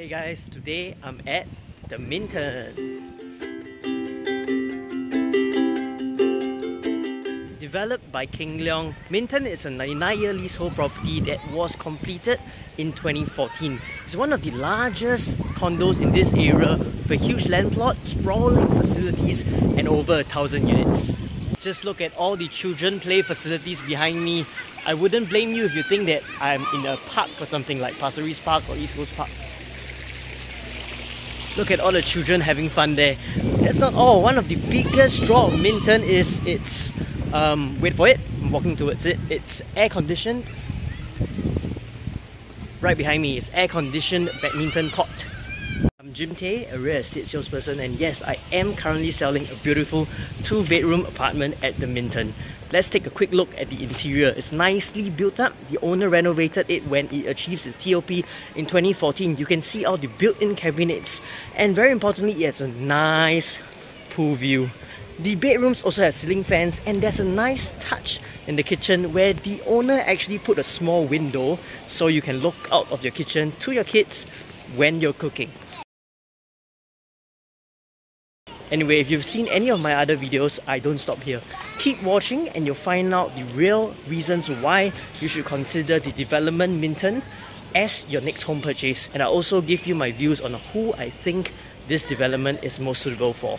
Hey guys, today I'm at The Minton. Developed by King Leong, Minton is a 99-year leasehold property that was completed in 2014. It's one of the largest condos in this area with a huge land plot, sprawling facilities and over 1,000 units. Just look at all the children play facilities behind me. I wouldn't blame you if you think that I'm in a park or something like Pasir Ris Park or East Coast Park. Look at all the children having fun there. That's not all. One of the biggest draws of Minton is its, wait for it, I'm walking towards it, it's air-conditioned. Right behind me is air-conditioned badminton court. I'm Jim Tay, a real estate salesperson, and yes, I am currently selling a beautiful 2-bedroom apartment at the Minton. Let's take a quick look at the interior. It's nicely built up. The owner renovated it when it achieves its TOP in 2014. You can see all the built-in cabinets. And very importantly, it has a nice pool view. The bedrooms also have ceiling fans, and there's a nice touch in the kitchen where the owner actually put a small window so you can look out of your kitchen to your kids when you're cooking. Anyway, if you've seen any of my other videos, I don't stop here. Keep watching and you'll find out the real reasons why you should consider the development Minton as your next home purchase. And I'll also give you my views on who I think this development is most suitable for.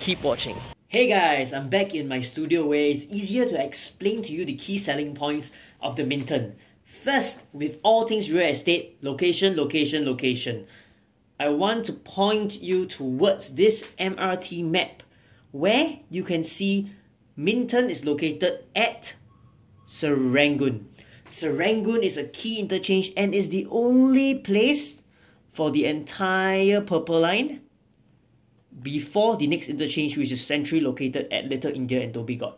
Keep watching. Hey guys, I'm back in my studio where it's easier to explain to you the key selling points of the Minton. First, with all things real estate, location, location, location. I want to point you towards this MRT map where you can see Minton is located at Serangoon. Serangoon is a key interchange and is the only place for the entire Purple Line before the next interchange, which is Century, located at Little India and Dobigod.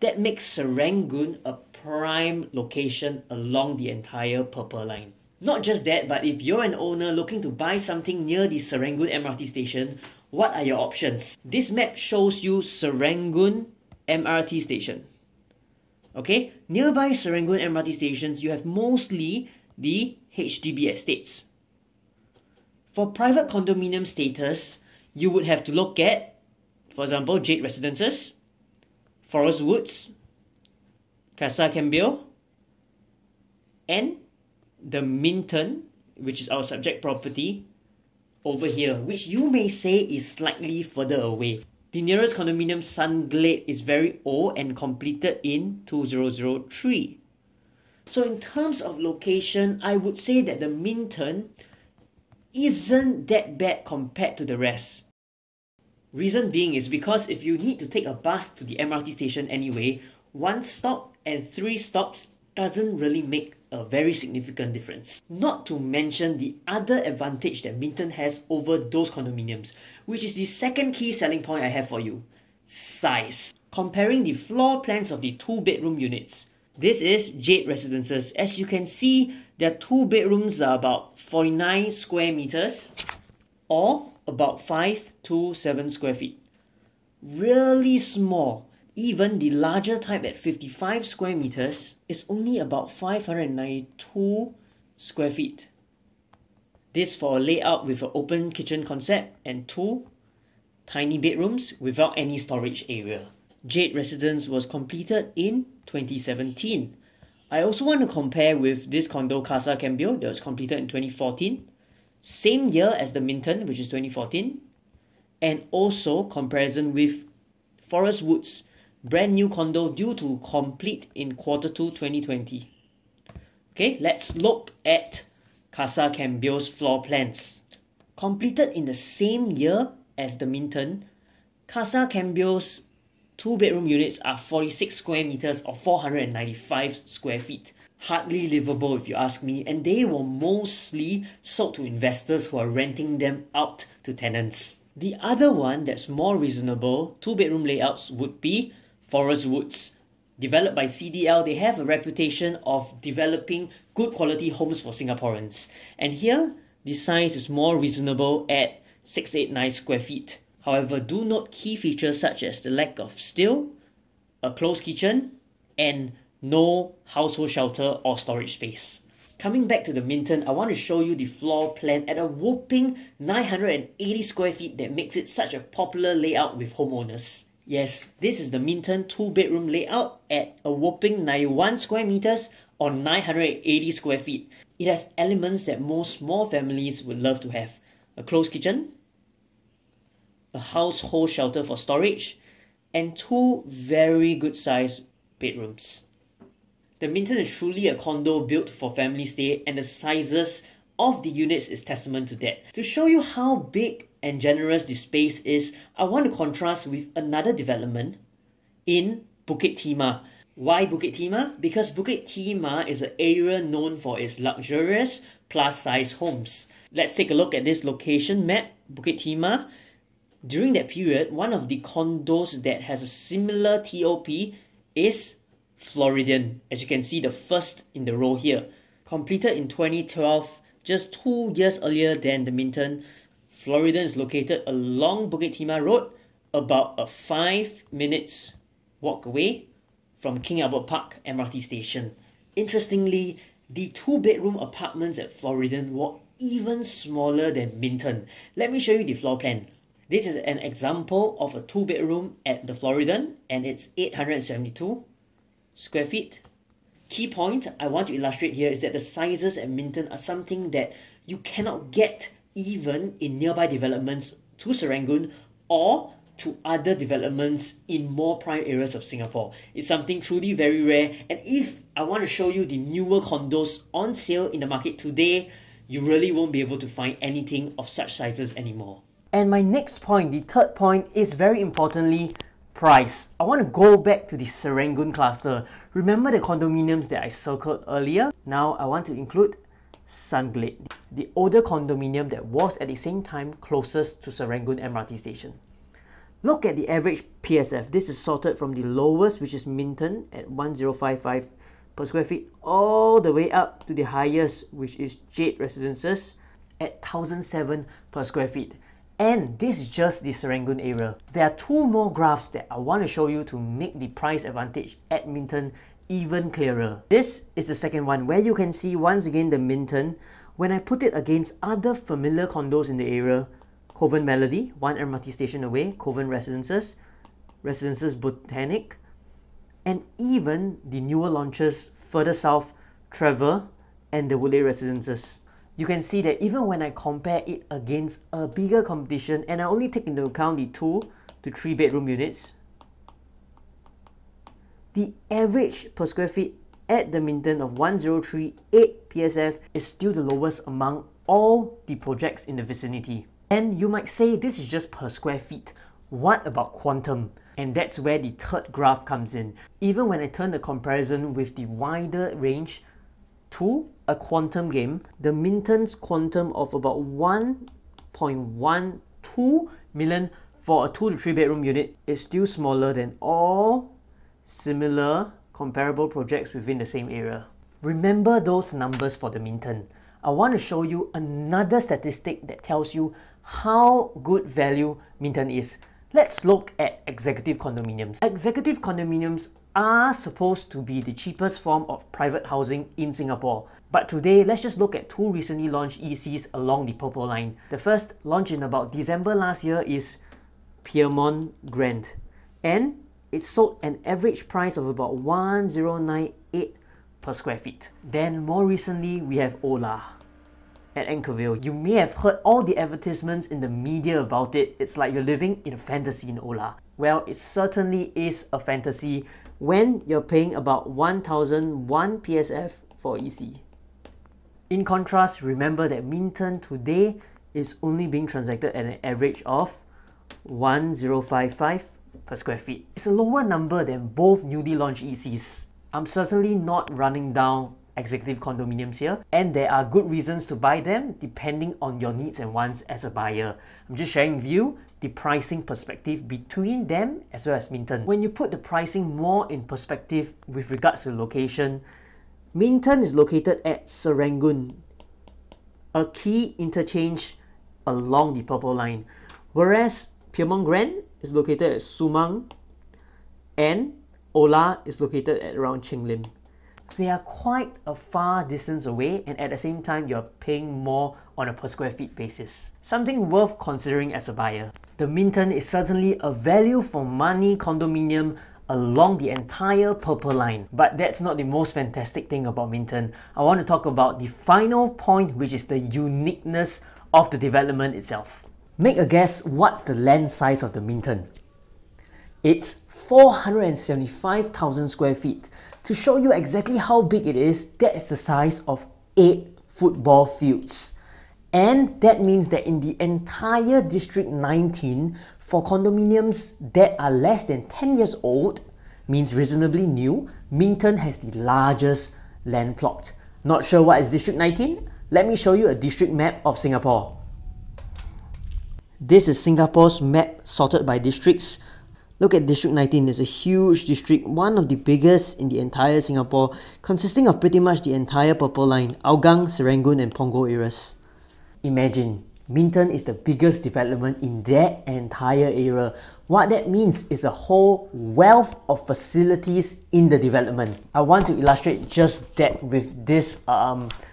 That makes Serangoon a prime location along the entire Purple Line. Not just that, but if you're an owner looking to buy something near the Serangoon MRT station, what are your options? This map shows you Serangoon MRT station. Okay, nearby Serangoon MRT stations, you have mostly the HDB estates. For private condominium status, you would have to look at, for example, Jade Residences, Forest Woods, Casa Cambio, and the Minton, which is our subject property over here, which you may say is slightly further away. The nearest condominium, Sun Glade, is very old and completed in 2003. So in terms of location, I would say that the Minton isn't that bad compared to the rest. Reason being is because if you need to take a bus to the MRT station anyway, one stop and three stops doesn't really make a very significant difference. Not to mention the other advantage that Minton has over those condominiums, which is the second key selling point I have for you. Size. Comparing the floor plans of the 2-bedroom units. This is Jade Residences. As you can see, their 2 bedrooms are about 49 square meters or about 5 to 7 square feet. Really small. Even the larger type at 55 square meters is only about 592 square feet. This for a layout with an open kitchen concept and 2 tiny bedrooms without any storage area. Jade Residence was completed in 2017. I also want to compare with this condo Casa Cambio that was completed in 2014, same year as the Minton, which is 2014, and also comparison with Forest Woods, brand new condo due to complete in Q2 2020. Okay, let's look at Casa Cambio's floor plans. Completed in the same year as the Minton, Casa Cambio's 2-bedroom units are 46 square meters or 495 square feet. Hardly livable if you ask me, and they were mostly sold to investors who are renting them out to tenants. The other one that's more reasonable, 2-bedroom layouts would be Forest Woods. Developed by CDL, they have a reputation of developing good quality homes for Singaporeans. And here, the size is more reasonable at 689 square feet. However, do note key features such as the lack of steel, a closed kitchen, and no household shelter or storage space. Coming back to the Minton, I want to show you the floor plan at a whopping 980 square feet that makes it such a popular layout with homeowners. Yes, this is the Minton 2-bedroom layout at a whopping 91 square meters or 980 square feet. It has elements that most small families would love to have. A closed kitchen, a household shelter for storage, and two very good sized bedrooms. The Minton is truly a condo built for family stay, and the sizes of the units is testament to that. To show you how big and generous the space is, I want to contrast with another development in Bukit Timah. Why Bukit Timah? Because Bukit Timah is an area known for its luxurious plus size homes. Let's take a look at this location map, Bukit Timah. During that period, one of the condos that has a similar TOP is Floridian, as you can see the first in the row here. Completed in 2012, just 2 years earlier than the Minton, Floridian is located along Bukit Timah Road, about a 5 minutes walk away from King Albert Park MRT station. Interestingly, the 2-bedroom apartments at Floridian were even smaller than Minton. Let me show you the floor plan. This is an example of a 2-bedroom at the Floridian, and it's 872 square feet. Key point I want to illustrate here is that the sizes at Minton are something that you cannot get even in nearby developments to Serangoon or to other developments in more prime areas of Singapore. It's something truly very rare, and if I want to show you the newer condos on sale in the market today, you really won't be able to find anything of such sizes anymore. And my next point, the third point, is very importantly price. I want to go back to the Serangoon cluster. Remember the condominiums that I circled earlier? Now I want to include Sun Glade, the older condominium that was at the same time closest to Serangoon MRT station. Look at the average PSF. This is sorted from the lowest, which is Minton at 1055 per square feet, all the way up to the highest, which is Jade Residences at 1007 per square feet. And this is just the Serangoon area. There are two more graphs that I want to show you to make the price advantage at Minton even clearer. This is the second one, where you can see once again the Minton. When I put it against other familiar condos in the area, Covent Melody, one MRT station away, Covent Residences, Residences Botanic, and even the newer launches further south, Trevor and the Woodleigh Residences. You can see that even when I compare it against a bigger competition, and I only take into account the 2 to 3 bedroom units, the average per square feet at the Minton of 1038 PSF is still the lowest among all the projects in the vicinity. And you might say this is just per square feet. What about quantum? And that's where the third graph comes in. Even when I turn the comparison with the wider range to a quantum game, the Minton's quantum of about 1.12 million for a 2 to 3 bedroom unit is still smaller than all similar comparable projects within the same area. Remember those numbers for the Minton. I want to show you another statistic that tells you how good value Minton is. Let's look at executive condominiums. Executive condominiums are supposed to be the cheapest form of private housing in Singapore. But today, let's just look at two recently launched ECs along the purple line. The first, launched in about December last year, is Piermont Grand, and it sold an average price of about 1098 per square feet. Then more recently, we have Ola at Anchorville. You may have heard all the advertisements in the media about it. It's like you're living in a fantasy in Ola. Well, it certainly is a fantasy when you're paying about 1001 PSF for EC. In contrast, remember that Minton today is only being transacted at an average of 1055 per square feet. It's a lower number than both newly launched ECs. I'm certainly not running down executive condominiums here, and there are good reasons to buy them depending on your needs and wants as a buyer. I'm just sharing with you the pricing perspective between them as well as Minton. When you put the pricing more in perspective with regards to location, Minton is located at Serangoon, a key interchange along the purple line, whereas Piermont Grand is located at Sumang and Ola is located at around Cheng Lim. they are quite a far distance away, and at the same time you're paying more on a per square feet basis. Something worth considering as a buyer. The Minton is certainly a value for money condominium along the entire Purple Line. But that's not the most fantastic thing about Minton. I want to talk about the final point, which is the uniqueness of the development itself. Make a guess, what's the land size of the Minton? It's 475,000 square feet. To show you exactly how big it is, that is the size of 8 football fields. And that means that in the entire District 19, for condominiums that are less than 10 years old, means reasonably new, Minton has the largest land plot. Not sure what is District 19? Let me show you a district map of Singapore. This is Singapore's map sorted by districts. Look at District 19, it's a huge district, one of the biggest in the entire Singapore, consisting of pretty much the entire Purple Line, Hougang, Serangoon and Punggol areas. Imagine, Minton is the biggest development in that entire area. What that means is a whole wealth of facilities in the development. I want to illustrate just that with this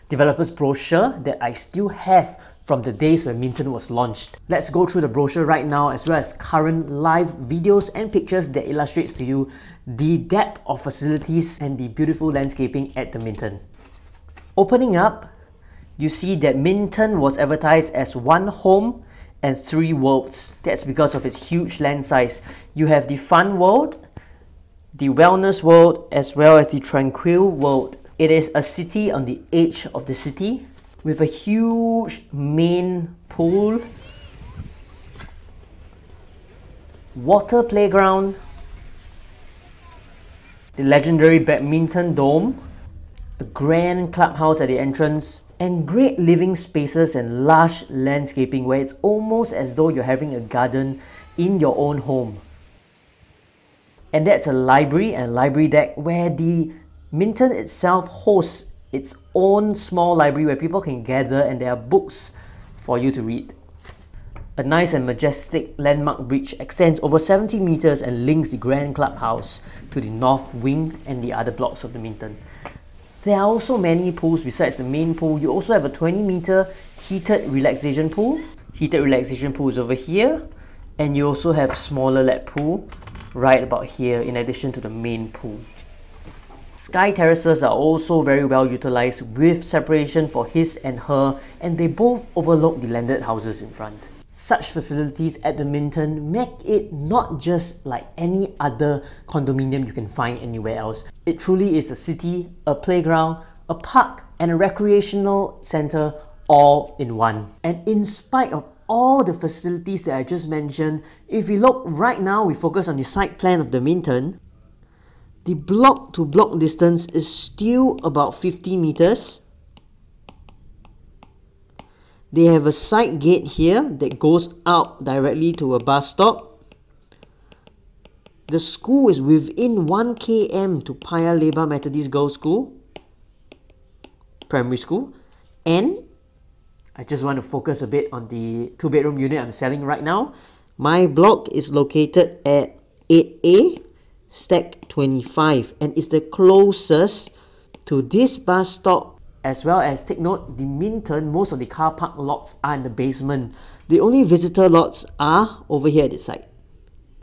developer's brochure that I still have from the days when Minton was launched. Let's go through the brochure right now, as well as current live videos and pictures that illustrates to you the depth of facilities and the beautiful landscaping at the Minton. Opening up, you see that Minton was advertised as one home and three worlds. That's because of its huge land size. You have the fun world, the wellness world, as well as the tranquil world. It is a city on the edge of the city with a huge main pool, water playground, the legendary badminton dome, a grand clubhouse at the entrance, and great living spaces and lush landscaping where it's almost as though you're having a garden in your own home. And that's a library and library deck where the Minton itself hosts its own small library where people can gather and there are books for you to read. A nice and majestic landmark bridge extends over 70 meters and links the grand clubhouse to the north wing and the other blocks of the Minton. There are also many pools besides the main pool. You also have a 20-meter heated relaxation pool. Heated relaxation pool is over here. And you also have smaller lap pool right about here in addition to the main pool. Sky terraces are also very well utilized with separation for his and her, and they both overlook the landed houses in front. Such facilities at the Minton make it not just like any other condominium you can find anywhere else. It truly is a city, a playground, a park and a recreational center all in one. And in spite of all the facilities that I just mentioned, if we look right now, we focus on the site plan of the Minton. The block to block distance is still about 50 meters. They have a side gate here that goes out directly to a bus stop. The school is within 1 km to Paya Lebar Methodist Girls School, primary school. And I just want to focus a bit on the 2-bedroom unit I'm selling right now. My block is located at 8A. Stack 25, and is the closest to this bus stop. As well as, take note, the Minton, most of the car park lots are in the basement. The only visitor lots are over here at this side,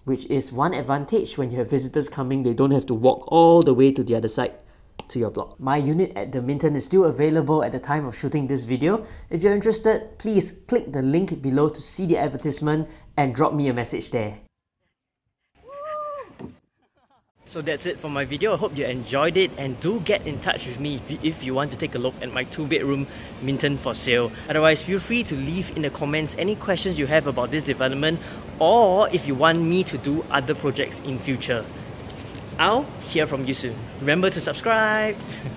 which is one advantage. When you have visitors coming, they don't have to walk all the way to the other side to your block. My unit at the Minton is still available at the time of shooting this video. If you're interested, please click the link below to see the advertisement and drop me a message there. So that's it for my video. I hope you enjoyed it, and do get in touch with me if you want to take a look at my 2-bedroom Minton for sale. Otherwise, feel free to leave in the comments any questions you have about this development, or if you want me to do other projects in future. I'll hear from you soon. Remember to subscribe!